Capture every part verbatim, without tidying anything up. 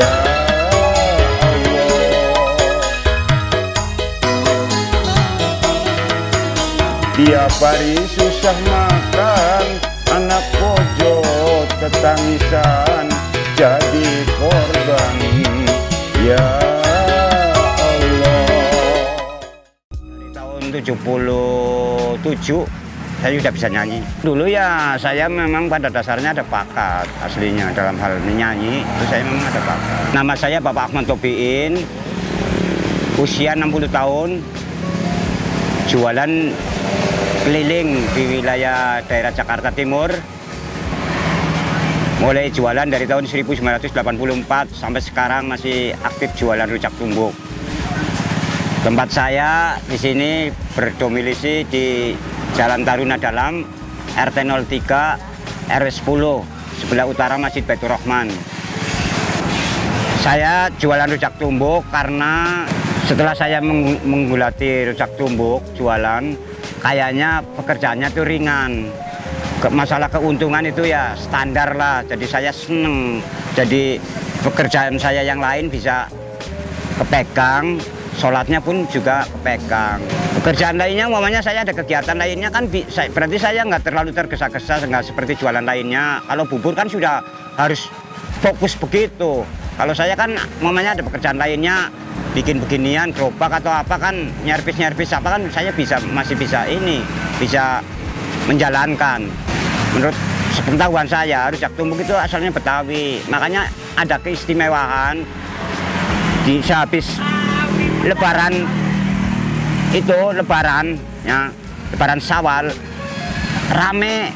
ya Allah. Tiap hari susah makan, anak pojok ketangisan, jadi korban ya Allah. Dari tahun tujuh puluh tujuh saya sudah bisa nyanyi. Dulu ya saya memang pada dasarnya ada bakat aslinya dalam hal menyanyi, itu saya memang ada bakat. Nama saya Bapak Ahmad Tobiin, usia enam puluh tahun, jualan keliling di wilayah daerah Jakarta Timur. Mulai jualan dari tahun seribu sembilan ratus delapan puluh empat sampai sekarang masih aktif jualan rujak tumbuk. Tempat saya di sini berdomisili di Jalan Taruna Dalam, R T nol tiga, R W sepuluh, sebelah utara Masjid Baitur Rahman. Saya jualan rujak tumbuk karena setelah saya meng menggulati rujak tumbuk, jualan, kayaknya pekerjaannya tuh ringan. Ke masalah keuntungan itu ya standar lah, jadi saya seneng. Jadi pekerjaan saya yang lain bisa kepegang, sholatnya pun juga kepegang. Pekerjaan lainnya, umpamanya saya ada kegiatan lainnya kan, berarti saya nggak terlalu tergesa-gesa, nggak seperti jualan lainnya. Kalau bubur kan sudah harus fokus begitu. Kalau saya kan, umpamanya ada pekerjaan lainnya, bikin beginian, gerobak atau apa kan, nyerpis-nyerpis apa kan, saya bisa masih bisa ini, bisa menjalankan. Menurut sepengetahuan saya, rujak tumbuk itu asalnya Betawi, makanya ada keistimewaan di sehabis Lebaran itu, lebaran ya, lebaran Syawal rame,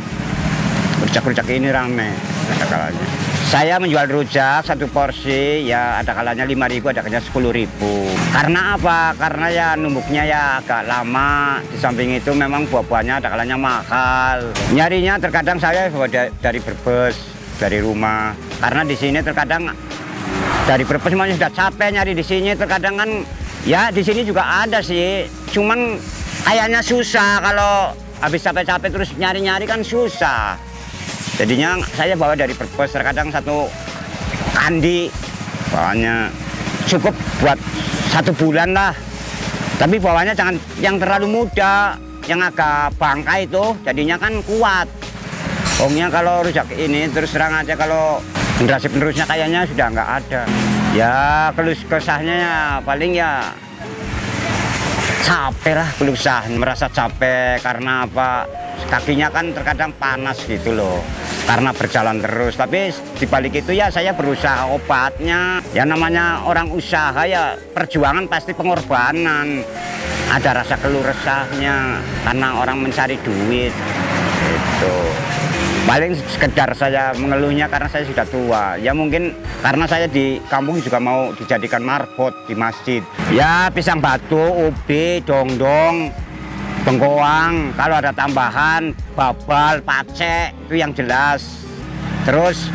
rujak-rujak ini rame. Ada kalanya saya menjual rujak satu porsi ya, ada kalanya lima ribu, ada kalanya sepuluh ribu. Karena apa? Karena ya numbuknya ya agak lama, di samping itu memang buah-buahnya ada kalanya mahal. Nyarinya terkadang saya dari Brebes, dari rumah, karena di sini terkadang dari Brebes semuanya sudah capek nyari di sini. Terkadang kan ya di sini juga ada sih, cuman kayaknya susah kalau habis capek-capek terus nyari-nyari kan susah. Jadinya saya bawa dari Brebes, terkadang satu kandi bawanya cukup buat satu bulan lah. Tapi bawanya jangan yang terlalu muda, yang agak bangka itu jadinya kan kuat. Pokoknya kalau rujak ini terus terang aja kalau generasi penerusnya kayaknya sudah nggak ada. Ya keluh kesahnya ya paling ya capek lah, keluh kesah, merasa capek karena apa, kakinya kan terkadang panas gitu loh karena berjalan terus. Tapi dibalik itu ya saya berusaha, obatnya ya namanya orang usaha ya perjuangan pasti pengorbanan, ada rasa keluh resahnya karena orang mencari duit gitu. Paling sekedar saya mengeluhnya karena saya sudah tua. Ya mungkin karena saya di kampung juga mau dijadikan marbot di masjid. Ya pisang batu, ubi, dongdong, bengkoang, kalau ada tambahan, babal, pacek, itu yang jelas. Terus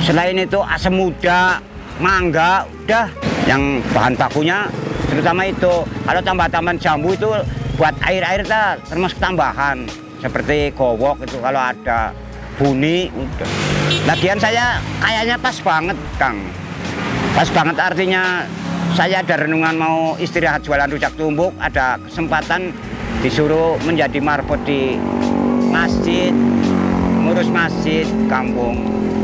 selain itu asam muda, mangga, udah. Yang bahan bakunya terutama itu. Kalau tambah-tambahan jambu itu buat air-air termasuk tambahan. Seperti gowok itu kalau ada bunyi udah. Lagian saya kayaknya pas banget Kang, pas banget artinya saya ada renungan mau istirahat jualan rujak tumbuk, ada kesempatan disuruh menjadi marbot di masjid, ngurus masjid kampung.